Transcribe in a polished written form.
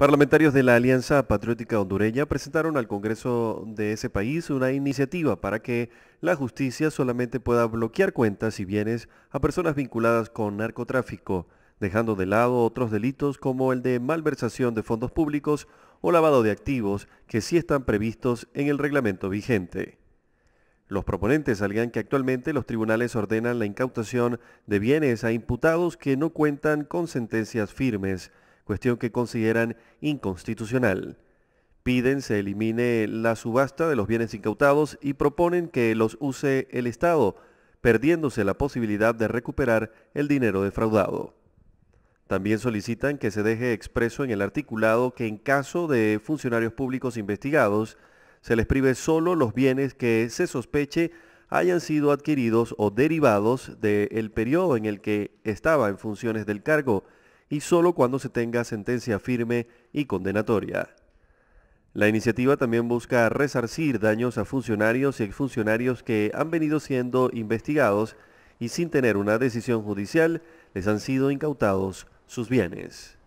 Parlamentarios de la Alianza Patriótica Hondureña presentaron al Congreso de ese país una iniciativa para que la justicia solamente pueda bloquear cuentas y bienes a personas vinculadas con narcotráfico, dejando de lado otros delitos como el de malversación de fondos públicos o lavado de activos que sí están previstos en el reglamento vigente. Los proponentes alegan que actualmente los tribunales ordenan la incautación de bienes a imputados que no cuentan con sentencias firmes, cuestión que consideran inconstitucional. Piden se elimine la subasta de los bienes incautados y proponen que los use el Estado, perdiéndose la posibilidad de recuperar el dinero defraudado. También solicitan que se deje expreso en el articulado que en caso de funcionarios públicos investigados, se les prive solo los bienes que se sospeche hayan sido adquiridos o derivados del periodo en el que estaba en funciones del cargo, y solo cuando se tenga sentencia firme y condenatoria. La iniciativa también busca resarcir daños a funcionarios y exfuncionarios que han venido siendo investigados y sin tener una decisión judicial les han sido incautados sus bienes.